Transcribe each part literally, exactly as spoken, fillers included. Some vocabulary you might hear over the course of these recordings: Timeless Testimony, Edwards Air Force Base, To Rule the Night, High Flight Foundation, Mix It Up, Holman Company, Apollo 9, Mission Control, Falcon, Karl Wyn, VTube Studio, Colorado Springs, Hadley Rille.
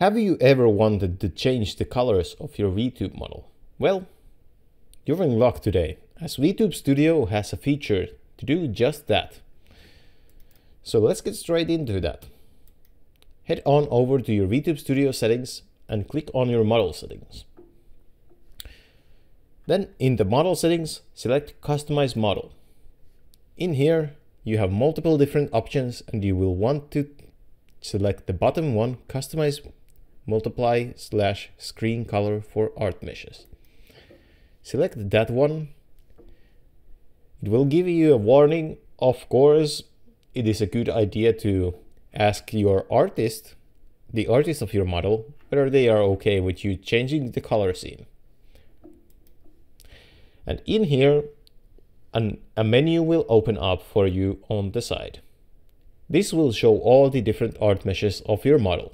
Have you ever wanted to change the colors of your VTube model? Well, you're in luck today, as VTube Studio has a feature to do just that. So let's get straight into that. Head on over to your VTube Studio settings and click on your model settings. Then in the model settings, select Customize Model. In here, you have multiple different options and you will want to select the bottom one, Customize multiply slash screen color for art meshes. Select that one. It will give you a warning. Of course, it is a good idea to ask your artist, the artist of your model, whether they are okay with you changing the color scheme. And in here, an, a menu will open up for you on the side. This will show all the different art meshes of your model.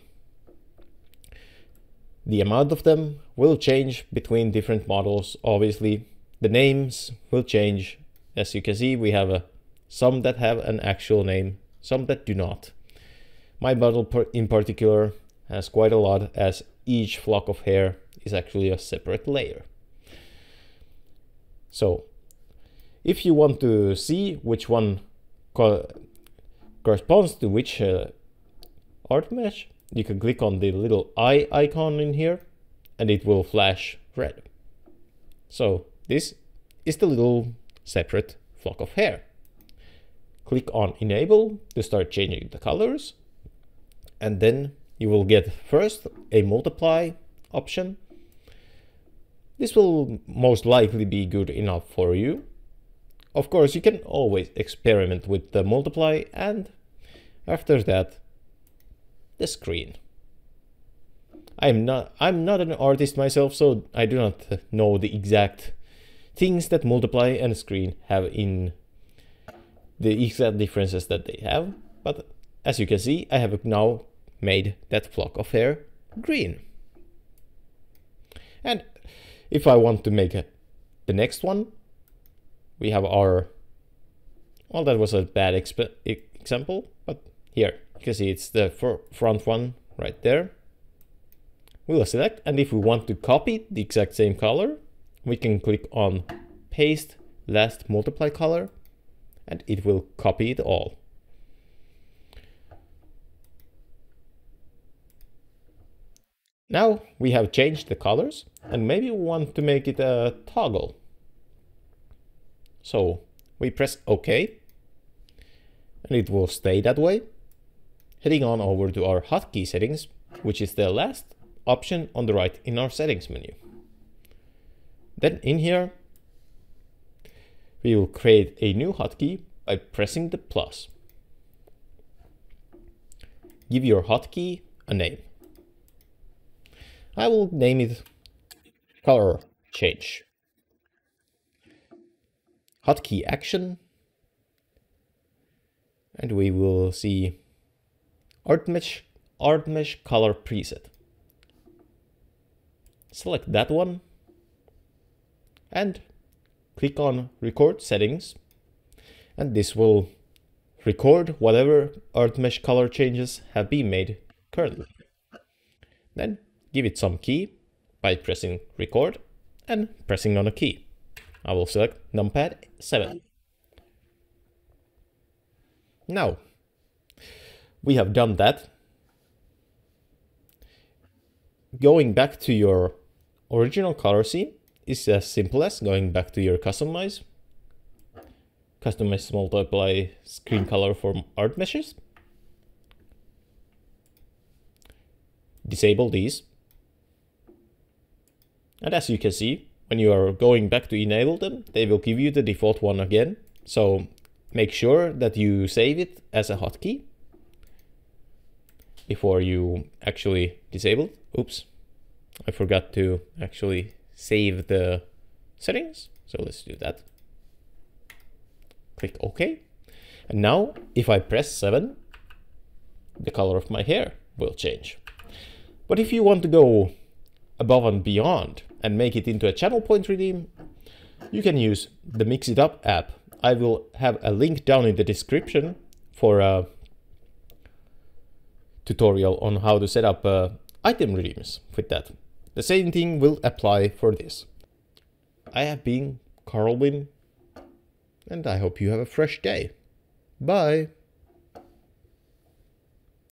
The amount of them will change between different models, obviously. The names will change. As you can see, we have a, some that have an actual name, some that do not. My model in particular has quite a lot, as each flock of hair is actually a separate layer. So, if you want to see which one co corresponds to which uh, art mesh, you can click on the little eye icon in here and it will flash red. So this is the little separate flock of hair. Click on Enable to start changing the colors, and then you will get first a multiply option. This will most likely be good enough for you. Of course, you can always experiment with the multiply, and after that the screen. I'm not I'm not an artist myself, so I do not know the exact things that multiply and screen have in the exact differences that they have, but as you can see, I have now made that flock of hair green. And if I want to make a, the next one, we have our, well, that was a bad exp example, but here. You can see it's the front one right there. We'll select, and if we want to copy the exact same color, we can click on Paste Last Multiply Color, and it will copy it all. Now we have changed the colors, and maybe we want to make it a toggle. So we press OK, and it will stay that way. Heading on over to our hotkey settings, which is the last option on the right in our settings menu. Then in here, we will create a new hotkey by pressing the plus. Give your hotkey a name. I will name it Color Change. Hotkey action. And we will see Art Mesh, Art Mesh Color Preset. Select that one and click on Record Settings, and this will record whatever Art Mesh color changes have been made currently. Then give it some key by pressing Record and pressing on a key. I will select numpad seven. Now, we have done that. Going back to your original color scheme is as simple as going back to your customize, customize multiply screen color for art meshes. Disable these. And as you can see, when you are going back to enable them, they will give you the default one again. So make sure that you save it as a hotkey before you actually disable it. Oops, I forgot to actually save the settings. So let's do that. Click OK. And now if I press seven, the color of my hair will change. But if you want to go above and beyond and make it into a channel point redeem, you can use the Mix It Up app. I will have a link down in the description for a tutorial on how to set up a item redeems with that. The same thing will apply for this. I have been Karl Wyn, and I hope you have a fresh day. Bye!